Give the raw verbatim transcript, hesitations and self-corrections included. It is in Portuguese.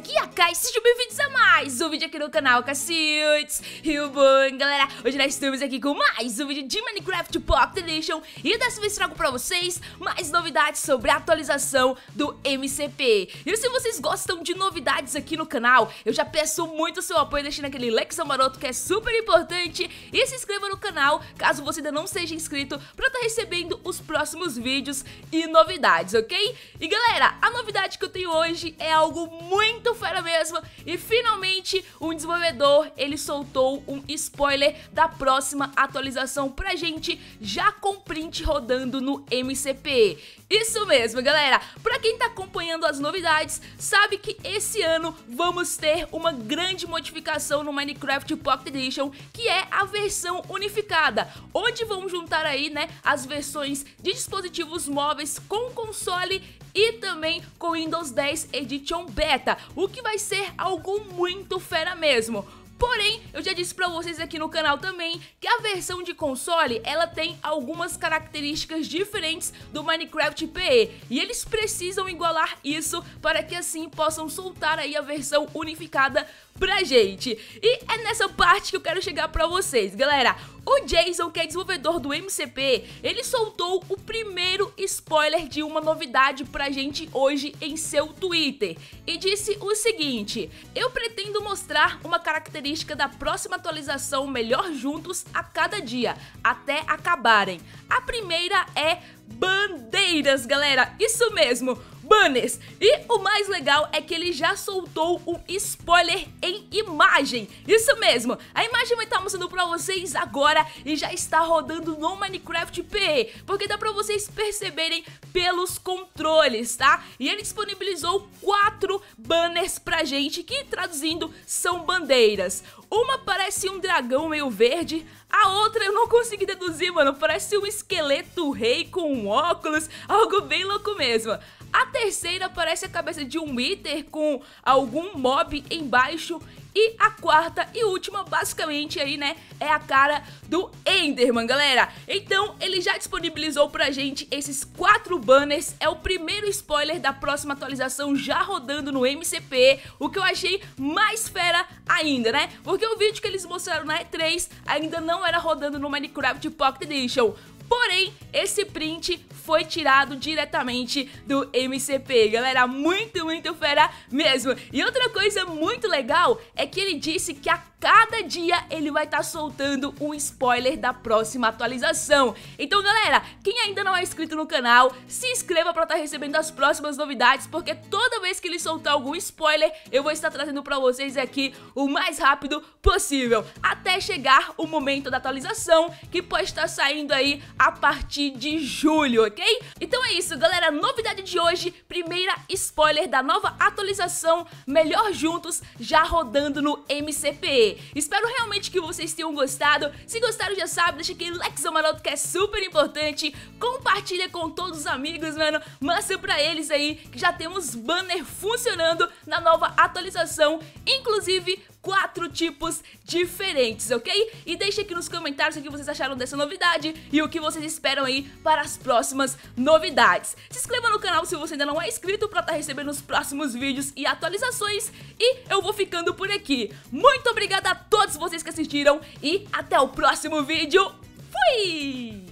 aqui é a Kai, sejam bem-vindos a mais um vídeo aqui no canal Cahcildis. E o bom, galera, hoje nós estamos aqui com mais um vídeo de Minecraft Pocket Edition. E dessa vez trago pra vocês mais novidades sobre a atualização do M C P. E se vocês gostam de novidades aqui no canal, eu já peço muito o seu apoio deixando aquele likezão maroto que é super importante. E se inscreva no canal, caso você ainda não seja inscrito, pra estar recebendo os próximos vídeos e novidades, ok? E galera, a novidade que eu tenho hoje é algo muito fera mesmo. E finalmente um desenvolvedor, ele soltou um spoiler da próxima atualização pra gente, já com print rodando no M C P. Isso mesmo, galera, pra quem tá acompanhando as novidades, sabe que esse ano vamos ter uma grande modificação no Minecraft Pocket Edition, que é a versão unificada, onde vão juntar aí, né, as versões de dispositivos móveis com console e também com Windows dez Edition Beta, o que vai ser algo muito fera mesmo. Porém, eu já disse pra vocês aqui no canal também que a versão de console, ela tem algumas características diferentes do Minecraft P E, e eles precisam igualar isso para que assim possam soltar aí a versão unificada pra gente. E é nessa parte que eu quero chegar pra vocês, galera. O Jason, que é desenvolvedor do M C P, ele soltou o primeiro spoiler de uma novidade pra gente hoje em seu Twitter, e disse o seguinte: eu pretendo mostrar uma característica da próxima atualização Melhor Juntos a cada dia, até acabarem. A primeira é bandeiras, galera, isso mesmo, banners. E o mais legal é que ele já soltou um spoiler em imagem, isso mesmo, a imagem vai estar mostrando pra vocês agora e já está rodando no Minecraft P E, porque dá pra vocês perceberem pelos controles, tá? E ele disponibilizou quatro banners pra gente, que traduzindo são bandeiras. Uma parece um dragão meio verde, a outra eu não consegui deduzir, mano, parece um esqueleto rei com um óculos, algo bem louco mesmo. A terceira parece a cabeça de um Wither com algum mob embaixo. E a quarta e última, basicamente aí, né, é a cara do Enderman, galera. Então, ele já disponibilizou pra gente esses quatro banners. É o primeiro spoiler da próxima atualização já rodando no M C P, o que eu achei mais fera ainda, né? Porque o vídeo que eles mostraram na E três ainda não era rodando no Minecraft Pocket Edition. Porém, esse print foi tirado diretamente do M C P, galera, muito, muito fera mesmo. E outra coisa muito legal é que ele disse que a cada dia ele vai estar soltando um spoiler da próxima atualização. Então, galera, quem ainda não é inscrito no canal, se inscreva para estar recebendo as próximas novidades, porque toda vez que ele soltar algum spoiler, eu vou estar trazendo para vocês aqui o mais rápido possível, até chegar o momento da atualização, que pode estar saindo aí a partir de julho, ok? Então é isso, galera, novidade de hoje, primeira spoiler da nova atualização Melhor Juntos, já rodando no M C P. Espero realmente que vocês tenham gostado. Se gostaram, já sabe, deixa aquele likezão maroto que é super importante, compartilha com todos os amigos, mano, mostra pra eles aí que já temos banner funcionando na nova atualização, inclusive quatro tipos diferentes, ok? E deixa aqui nos comentários o que vocês acharam dessa novidade e o que vocês esperam aí para as próximas novidades. Se inscreva no canal se você ainda não é inscrito para estar recebendo os próximos vídeos e atualizações. E eu vou ficando por aqui. Muito obrigada a todos vocês que assistiram e até o próximo vídeo. Fui!